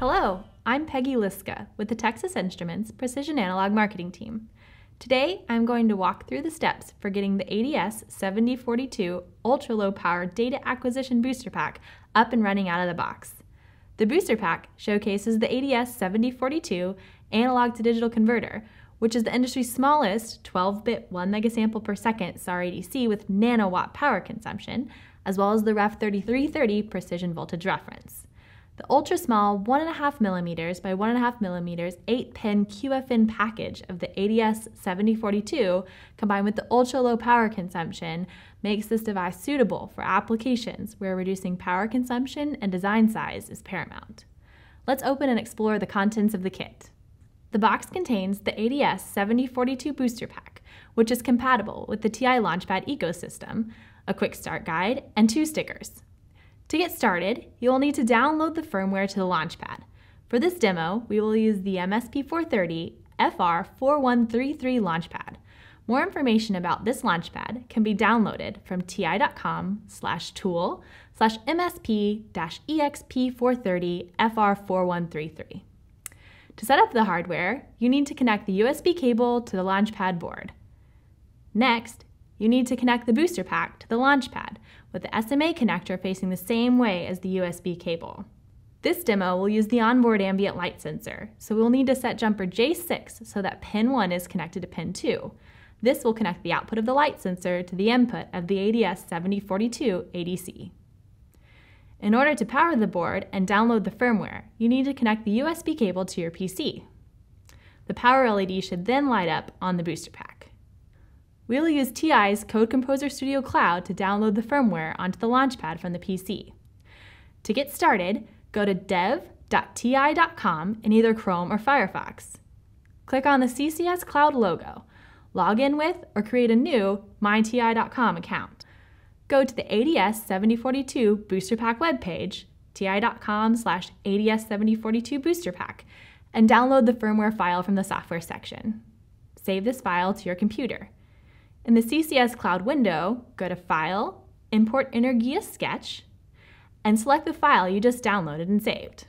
Hello, I'm Peggy Liska with the Texas Instruments Precision Analog Marketing Team. Today, I'm going to walk through the steps for getting the ADS7042 ultra-low power data acquisition booster pack up and running out of the box. The booster pack showcases the ADS7042 analog to digital converter, which is the industry's smallest 12-bit 1 megasample per second SAR ADC with nanowatt power consumption, as well as the REF3330 precision voltage reference. The ultra-small 1.5 millimeters by 1.5 millimeters 8-pin QFN package of the ADS7042, combined with the ultra-low power consumption, makes this device suitable for applications where reducing power consumption and design size is paramount. Let's open and explore the contents of the kit. The box contains the ADS7042 booster pack, which is compatible with the TI LaunchPad ecosystem, a quick start guide, and 2 stickers. To get started, you'll need to download the firmware to the LaunchPad. For this demo, we will use the MSP430 FR4133 LaunchPad. More information about this LaunchPad can be downloaded from ti.com/tool/msp-exp430fr4133. To set up the hardware, you need to connect the USB cable to the LaunchPad board. Next, you need to connect the booster pack to the LaunchPad with the SMA connector facing the same way as the USB cable. This demo will use the onboard ambient light sensor, so we'll need to set jumper J6 so that pin 1 is connected to pin 2. This will connect the output of the light sensor to the input of the ADS7042 ADC. In order to power the board and download the firmware, you need to connect the USB cable to your PC. The power LED should then light up on the booster pack. We'll use TI's Code Composer Studio Cloud to download the firmware onto the LaunchPad from the PC. To get started, go to dev.ti.com in either Chrome or Firefox. Click on the CCS Cloud logo, log in with or create a new myTI.com account. Go to the ADS7042 BoosterPack webpage, ti.com/ADS7042BoosterPack, and download the firmware file from the software section. Save this file to your computer. In the CCS Cloud window, go to File, Import Energia Sketch, and select the file you just downloaded and saved.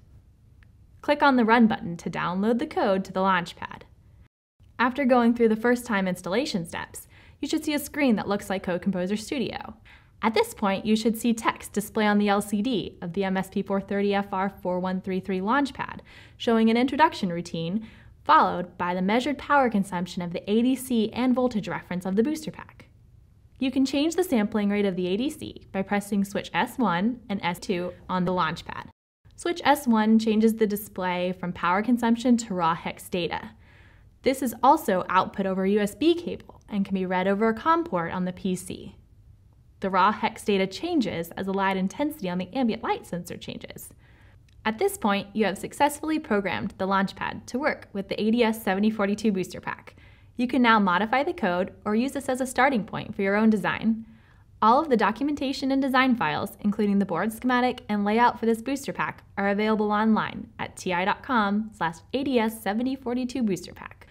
Click on the Run button to download the code to the LaunchPad. After going through the first-time installation steps, you should see a screen that looks like Code Composer Studio. At this point, you should see text display on the LCD of the MSP430 FR4133 LaunchPad, showing an introduction routine, followed by the measured power consumption of the ADC and voltage reference of the booster pack. You can change the sampling rate of the ADC by pressing switch S1 and S2 on the LaunchPad. Switch S1 changes the display from power consumption to raw hex data. This is also output over a USB cable and can be read over a COM port on the PC. The raw hex data changes as the light intensity on the ambient light sensor changes. At this point, you have successfully programmed the LaunchPad to work with the ADS7042 booster pack. You can now modify the code or use this as a starting point for your own design. All of the documentation and design files, including the board schematic and layout for this booster pack, are available online at ti.com/ADS7042BoosterPack.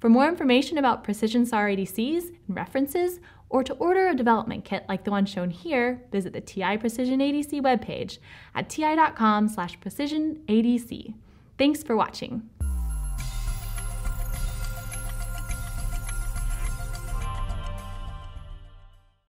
For more information about precision SAR ADCs and references, or to order a development kit like the one shown here, visit the TI Precision ADC webpage at ti.com/precisionadc. Thanks for watching.